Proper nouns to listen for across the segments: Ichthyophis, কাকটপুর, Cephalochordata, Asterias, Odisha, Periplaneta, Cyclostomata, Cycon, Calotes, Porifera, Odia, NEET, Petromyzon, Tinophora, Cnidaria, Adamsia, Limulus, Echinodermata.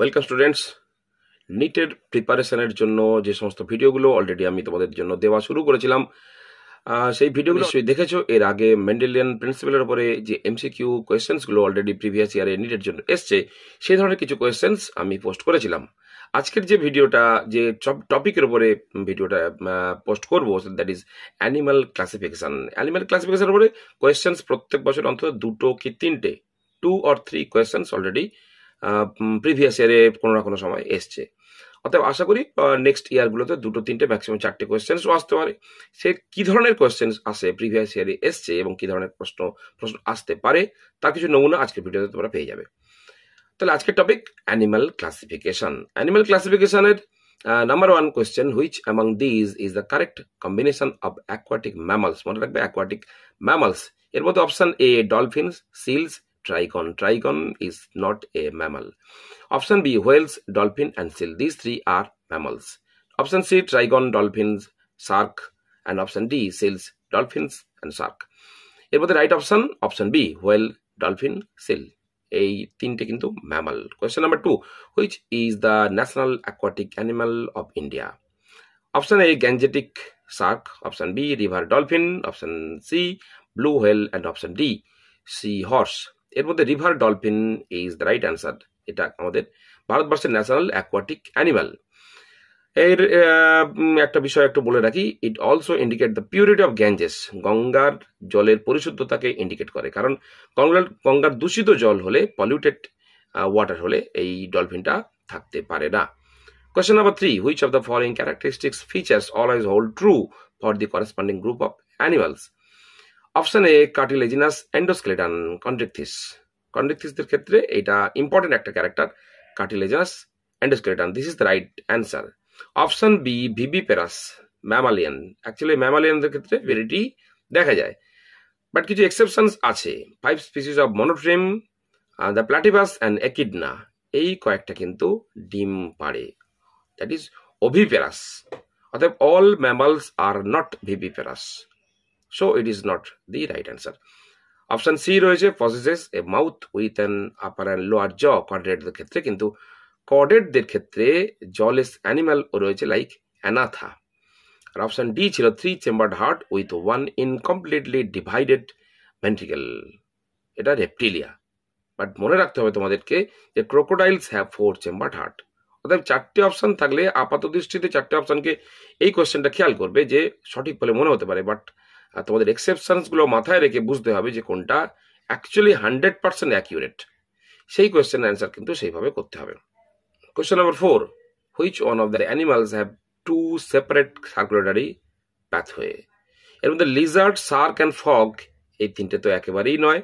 Welcome students, নিটের প্রিপারেশনের জন্য যে সমস্ত ভিডিওগুলো অলরেডি আমি তোমাদের জন্য দেওয়া শুরু করেছিলাম, সেই ভিডিওগুলো নিশ্চয়ই দেখেছো। এর আগে মেন্ডেলিয়ান প্রিন্সিপালের উপরে যে এমসিকিউ কোয়েশ্চেন্সগুলো অলরেডি প্রিভিয়াস ইয়ারে নিটের জন্য এসছে, সেই ধরনের কিছু কোয়েশ্চেন্স আমি পোস্ট করেছিলাম। আজকের যে ভিডিওটা, যে টপিকের উপরে ভিডিওটা পোস্ট করবো, that is animal classification. Animal ক্লাসিফিকেশানের উপরে কোয়েশ্চেন্স প্রত্যেক বছর অন্তত দুটো কি তিনটে, 2 or 3 কোয়েশ্চেন্স অলরেডি প্রিভিয়াস ইয়ারে কোনো না কোনো সময় এসছে। অতএব আশা করি নেক্সট ইয়ারগুলোতে 2-3 ম্যাক্সিমাম 4টে কোয়েশ্চেন্সও আসতে পারে। সে কী ধরনের কোয়েশ্চেন্স আসে, প্রিভিয়াস ইয়ারে এসছে এবং কী ধরনের প্রশ্ন আসতে পারে তার কিছু নমুনা আজকের ভিডিওতে তোমরা পেয়ে যাবে। তাহলে আজকের টপিক অ্যানিমাল ক্লাসিফিকেশান। অ্যানিমাল ক্লাসিফিকেশানের number 1 question, which among these is the correct combination of aquatic mammals. মনে রাখবে অ্যাকোয়াটিক ম্যামালস, এর মধ্যে option A dolphins, seals, Trigon. Trigon is not a mammal. Option B, whales, dolphin and seal. These 3 are mammals. Option C, trigon, dolphins, shark. And option D, seals, dolphins and shark. Here was the right option, option B, whale, dolphin, seal. A thin taken to mammal. Question number 2, which is the national aquatic animal of India? Option A, Gangetic shark. Option B, river dolphin. Option C, blue whale. And option D, sea horse. এর মধ্যে river dolphin is the right answer. এটা আমাদের ভারতবর্ষের national aquatic animal. এর একটা বিষয় একটু বলে রাখি, it also indicate the purity of Ganges. গঙ্গার জলের পরিশুদ্ধতাকে ইন্ডিকেট করে, কারণ গঙ্গার দূষিত জল হলে, পলিউটেড ওয়াটার হলে এই ডলফিনটা থাকতে পারে না। Question number 3, which of the following characteristics features always hold true for the corresponding group of animals? Option A cartilaginous endoskeleton Chondrichthyes. কন্ড্রিকথিসদের ক্ষেত্রে এটা ইম্পর্টেন্ট একটা character, cartilaginous endoskeleton. This is the right answer. Option B viviparous mammalian. Actually ম্যামালিয়ানদের ক্ষেত্রে ভেরিটি দেখা যায়, but কিছু এক্সেপশনস আছে। 5 species of monotreme, the platypus and echidna, এই কয়েকটা কিন্তু ডিম পাড়ে, দ্যাট ইজ ওভিপেরাস। অর্থাৎ অল ম্যামালস আর not viviparous. So it is not the right answer. Option C royeche possesses a mouth with an upper and lower jaw. Chordate der khetre kintu chordate der khetre jawless animal royeche like anatha. Ar option D chilo 3-chambered heart with 1 incompletely divided ventricle. Eta reptilia. But mone rakhte hobe tomaderke je crocodiles have 4-chambered heart. অর্থাৎ 4টে option থাকলে আপাত দৃষ্টিতে 4টে অপশানকে এই কোয়েশ্চেনটা খেয়াল করবে যে সঠিক বলে মনে হতে পারে, বাট তোমাদের এক্সেপশনসগুলো মাথায় রেখে বুঝতে হবে যে কোনটা অ্যাকচুয়ালি 100% অ্যাকিউরেট। সেই কোয়েশ্চেন অ্যান্সার কিন্তু সেইভাবে করতে হবে। Question number 4, which one of the animals have 2 separate circulatory pathway? এর মধ্যে লিজার্ড, শার্ক অ্যান্ড ফগ, এই 3টে তো একেবারেই নয়।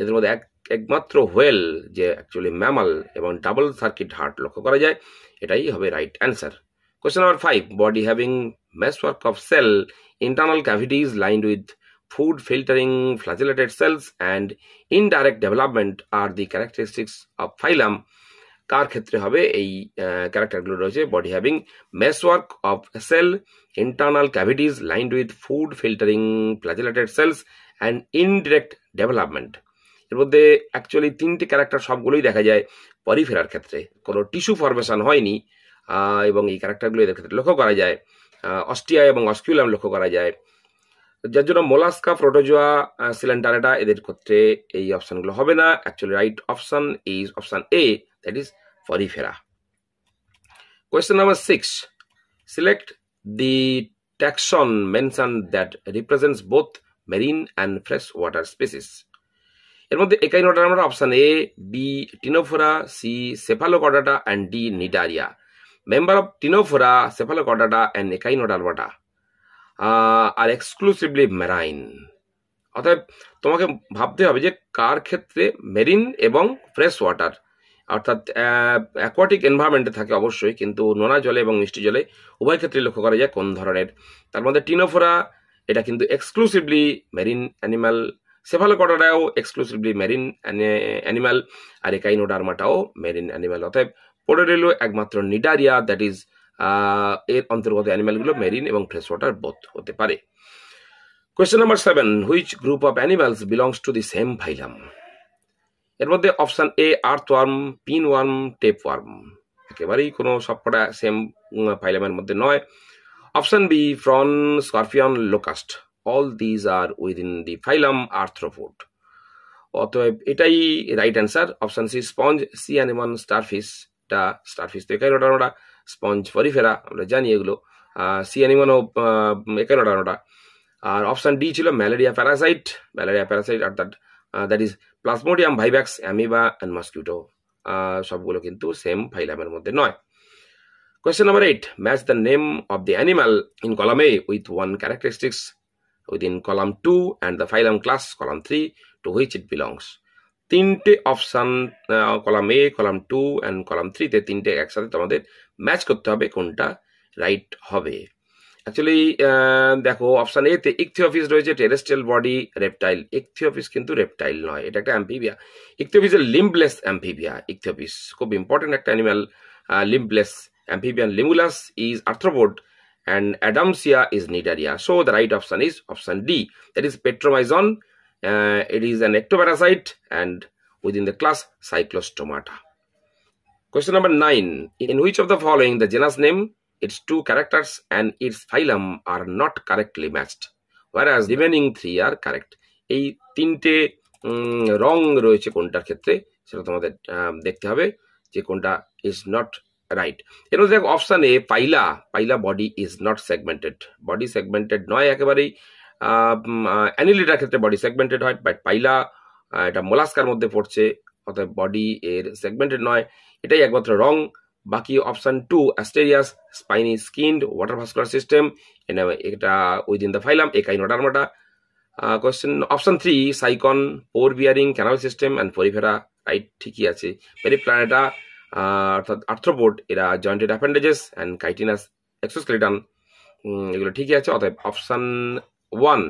এদের মধ্যে একমাত্র হোয়েল, যে অ্যাকচুয়ালি ম্যামাল এবং ডাবল সার্কিট হার্ট লক্ষ্য করা যায়, এটাই হবে right answer. Question number 5, body having meshwork of cell, internal cavities lined with food filtering flagellated cells and indirect development are the characteristics of phylum. Kar khetre hobe ei character gulo royeche, body having meshwork of cell, internal cavities lined with food filtering flagellated cells and indirect development. এর মধ্যে actually 3টে character সবগুলোই দেখা যায় পরিফেরার ক্ষেত্রে, কোনো tissue formation হয়নি এবং এই ক্যারেক্টারগুলো এদের ক্ষেত্রে লক্ষ্য করা যায়। অস্টিয়া এবং অস্কিউলাম লক্ষ্য করা যায়, যার জন্য মোলাস্কা, প্রোটোজোয়া, সিলেন্টারেটা এদের ক্ষেত্রে এই অপশানগুলো হবে না। Actually right option is option A, that is Porifera. Question number 6, select the taxon mention that represents both marine and fresh water species. এর মধ্যে একাইনোটা আমরা option A, B Ctenophora, C Cephalochordata and D Cnidaria. Member of Tinofora, Cephalochordata and Echinodermata are exclusively marine. অর্থাৎ তোমাকে ভাবতে হবে যে কার ক্ষেত্রে মেরিন এবং ফ্রেশ ওয়াটার, অর্থাৎ অ্যাকোয়াটিক এনভায়রনমেন্টে থাকে অবশ্যই, কিন্তু নোনা জলে এবং মিষ্টি জলে উভয় ক্ষেত্রে লক্ষ্য করা যায় কোন ধরনের। তার মধ্যে টিনোফোরা এটা কিন্তু এক্সক্লুসিভলি মেরিন অ্যানিমাল, সেফালোকর্ডাটাও এক্সক্লুসিভলি মেরিন অ্যানিমাল, আর একাইনোডার্মাটাও মেরিন অ্যানিমাল। অর্থাৎ পোডারেলো একমাত্র নিডারিয়া, দ্যাট ইজ এর অন্তর্গত অ্যানিমালগুলো মেরিন এবং ফ্রেশ ওয়াটার বোথ হতে পারে। Question number 7, which group of animals belongs to the same phylum? এর মধ্যে option A earthworm, pinworm, tapeworm. একেবারেই কোনো সবকটা সেম ফাইলামের মধ্যে নয়। Option B prawn, scorpion, locust, all these are within the phylum arthropod. অতএব এটাই right answer. Option C sponge, sea anemone, স্টারফিশটা, স্টারফিশ তো একাই রোটানোটা, স্পঞ্জ ফরিফেরা আমরা জানি এগুলো, সি অ্যানিমনও একাই রোটানোটা। আর অপশন ডি ছিল ম্যালেরিয়া প্যারাসাইট, ম্যালেরিয়া প্যারাসাইট অর্থাৎ that is plasmodium, vivax, amoeba and mosquito, সবগুলো কিন্তু সেম ফাইলামের মধ্যে নয়। Question number 8. Match the name of the animal in column A with one characteristics within column 2 and the phylum class column 3 to which it belongs. Tinte option column A, column 2 and column 3 te tinte eksathe tomader match korte hobe konta right hobe. Actually dekho option A te ichthyophis royeche terrestrial body reptile. Ichthyophis kintu reptile noy, eta ekta amphibia. Ichthyophis is a limbless amphibia. Ichthyophis khub important ekta animal, limbless amphibian. Limulus is arthropod and Adamsia is cnidaria. So the right option is option D. That is Petromyzon. It is an ectoparasite and within the class Cyclostomata. Question number 9. In which of the following the genus name, its two characters and its phylum are not correctly matched, whereas remaining three are correct? Ei tinte wrong royeche kontar khetre seta tomader dekhte hobe je konta is not right. You know, the option A, phyla. Phyla body is not segmented. Body segmented noy ekebare annelida khetre body segmented hoy, but phyla eta molluskar moddhe porche, other body segmented noy. Etai ekmatro wrong. Baki option 2, Asterias, spiny skinned, water vascular system, and eta within the phylum Echinodermata. Question option 3, cycon, pore bearing, canal system and porifera. Right, thiki ache. Periplaneta অর্থাৎ arthropod, এরা jointed appendages and chitinous exoskeleton, এগুলো ঠিকই আছে। অতএব option one,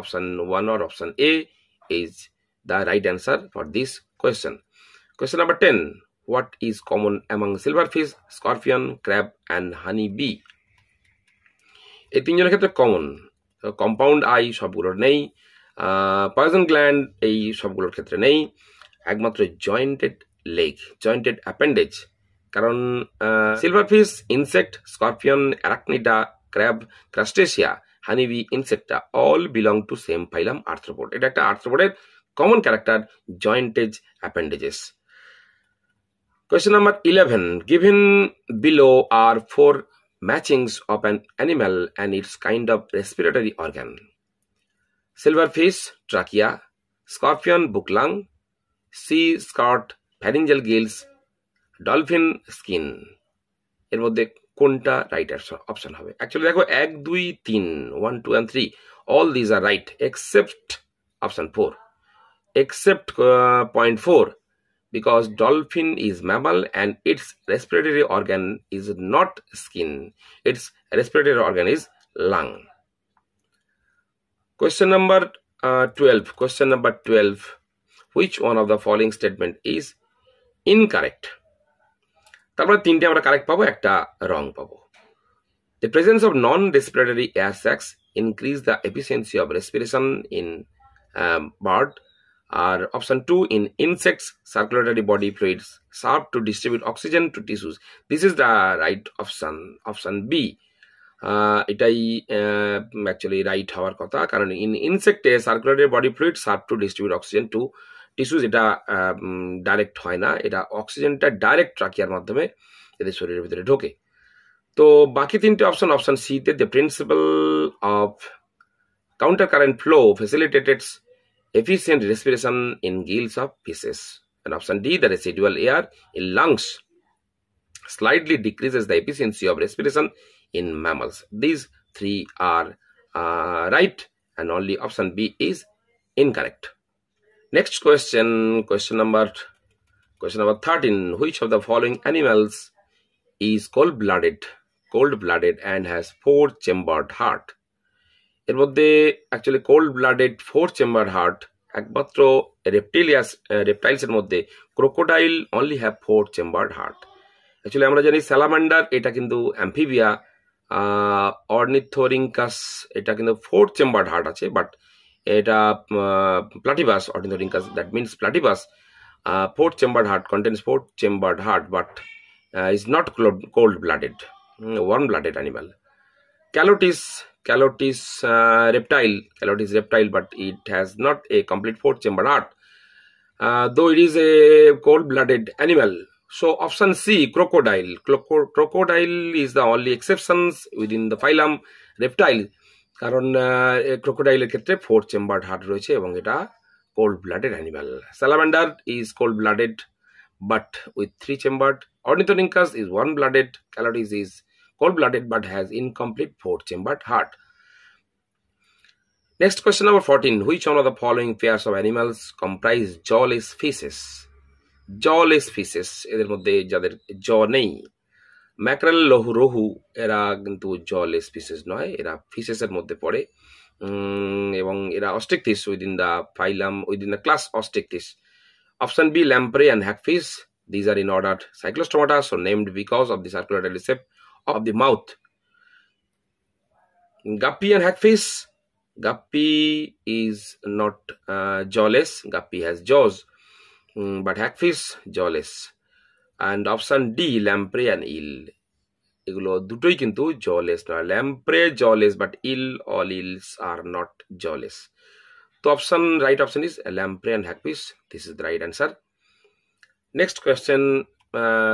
option one or option A is the right answer for this question. Question number 10. What is common among silverfish, scorpion, crab and honey bee? এই তিনজনের ক্ষেত্রে common compound I সবগুলোর নেই, poison gland এই সবগুলোর ক্ষেত্রে নেই, একমাত্র জয়েন্টেড লেগ, জয়েন্টেড অ্যাপেন্ডেজ, কারণ silverfish, insect, scorpion, অ্যারাকনিডা, crab, ক্রাস্টেশিয়া, honeybee, Insecta all belong to same phylum arthropod. এটা একটা আর্থ্রোপডের common character, jointed appendages. Question number 11. Given below are four matchings of an animal and its kind of respiratory organ: silverfish trachea, scorpion book lung, sea squirt pharyngeal gills, dolphin skin. এর মধ্যে কোনটা right option হবে? Actually দেখো 1, 2, 3, 1, 2 and 3 all these are right except option 4, except point 4, because dolphin is mammal and its respiratory organ is not skin, its respiratory organ is lung. Question number 12. Question number 12. Which one of the following statement is incorrect? তারপরে তিনটে আমরা correct পাবো, একটা wrong পাবো। The presence of non-respiratory air sacs increase the efficiency of respiration in bird. Or option 2, in insects, circulatory body fluids serve to distribute oxygen to tissues. This is the right option, option B. এটাই actually right হওয়ার কথা, কারণ in ইনসেক্টে circulatory body fluid serve to distribute oxygen to tissues, এটা direct হয় না, এটা অক্সিজেনটা ডাইরেক্ট ট্রাকিয়ার মাধ্যমে এদের শরীরের ভিতরে ঢোকে। তো বাকি তিনটে অপশন, অপশন সিতে the principal of counter current flow facilitates efficient respiration in gills of fishes, and option D the residual air in lungs slightly decreases the efficiency of respiration in mammals. These three are right and only option B is incorrect. Next question, question number 13. Which of the following animals is cold blooded and has four-chambered heart? এর মধ্যে actually cold blooded four-chambered heart একমাত্র reptiles এর মধ্যে, crocodile only have four-chambered heart. Actually আমরা জানি salamander এটা কিন্তু Amphibia, Ornithorhynchus এটা কিন্তু ফোর চেম্বার্ড হার্ট আছে, বাট এটা platypus অর্নিথোরিঙ্কাস, that means platypus four chambered heart contains four chambered heart, but is not cold-blooded, warm-blooded animal. Calotes reptile, but it has not a complete four-chamber heart, though it is a cold-blooded animal. So option C, crocodile. Crocodile is the only exceptions within the phylum reptile. কারণ ক্রোকোডাইলের ক্ষেত্রে four chambered heart রয়েছে এবং এটা cold blooded animal. Salamander is cold blooded but with three chambered. অর্নিথোরিঙ্কাস is warm blooded. ক্যালোটিস is cold blooded but has incomplete four chambered heart. Next question number 14, which one of the following pairs of animals comprise jawless fishes? Jawless fishes, এদের মধ্যে যাদের জ নেই, mackerel, লহু, রহু, এরা কিন্তু জলেস fishes নয়, এরা ফিশেসের মধ্যে পড়ে এবং এরা অস্টিকফিস within the phylum, within the class অস্টিকফিস। Option B, lamprey and hagfish, these are in order Cyclostomata, so named because of the circulatory shape of the mouth. Guppy and hagfish, guppy is not jawless, guppy has jaws, but hagfish jawless. And option D, lamprey and eel. এগুলো দুটোই কিন্তু jawless নয়, lamprey jawless but eel, all eels are not jawless. তো option, right option is lamprey and hagfish, this is the right answer. Next question,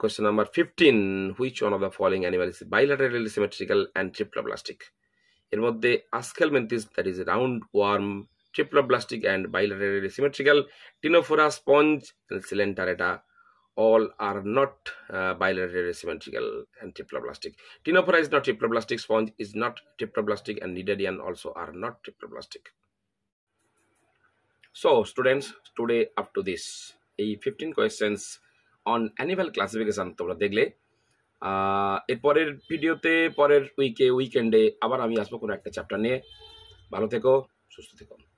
question number 15, which one of the following animal is bilaterally symmetrical and triploblastic? এর মধ্যে আসকেলমেন্থিস, that is round worm, triploblastic and bilaterally symmetrical, ctenophora, sponge, সিলেন্টার, এটা all are not bilaterally symmetrical and triploblastic. Tinophora is not triploblastic, sponge is not triploblastic, and cnidarian also are not triploblastic. So students, today up to this, a 15 questions on animal classification তোমরা দেখলে। এর পরের ভিডিওতে, পরের উইকে, উইকেন্ডে আবার আমি আসবো কোনো একটা চ্যাপ্টার নিয়ে। ভালো থেকো, সুস্থ থেকো।